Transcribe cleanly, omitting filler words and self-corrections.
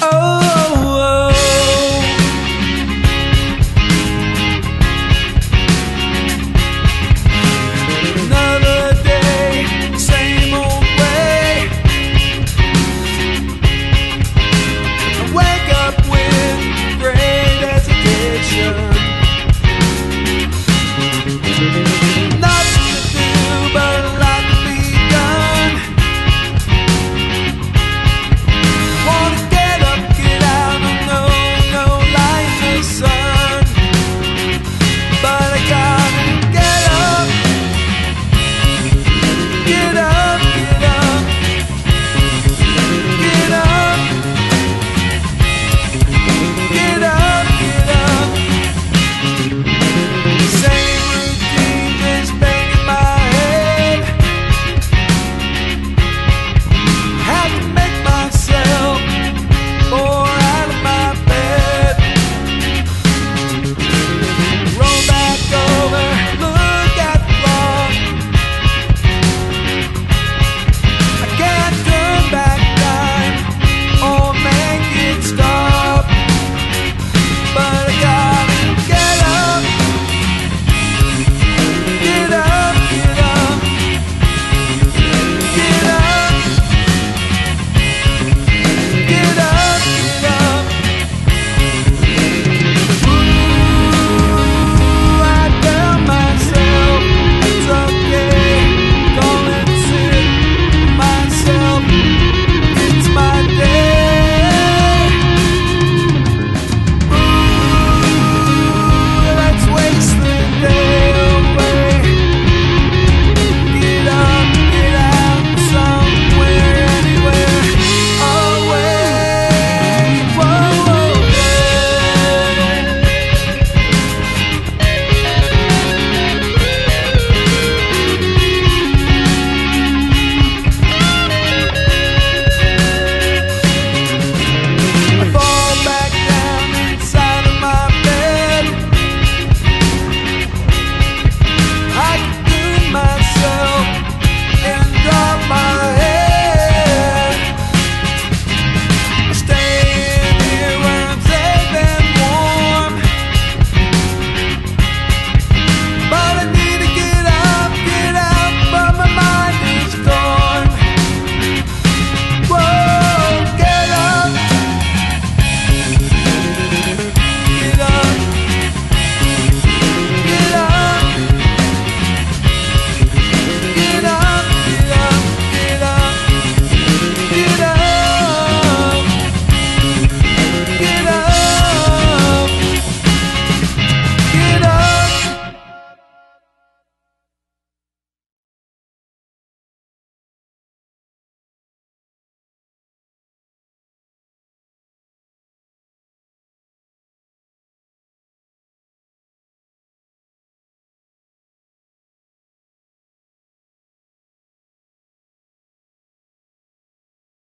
Oh.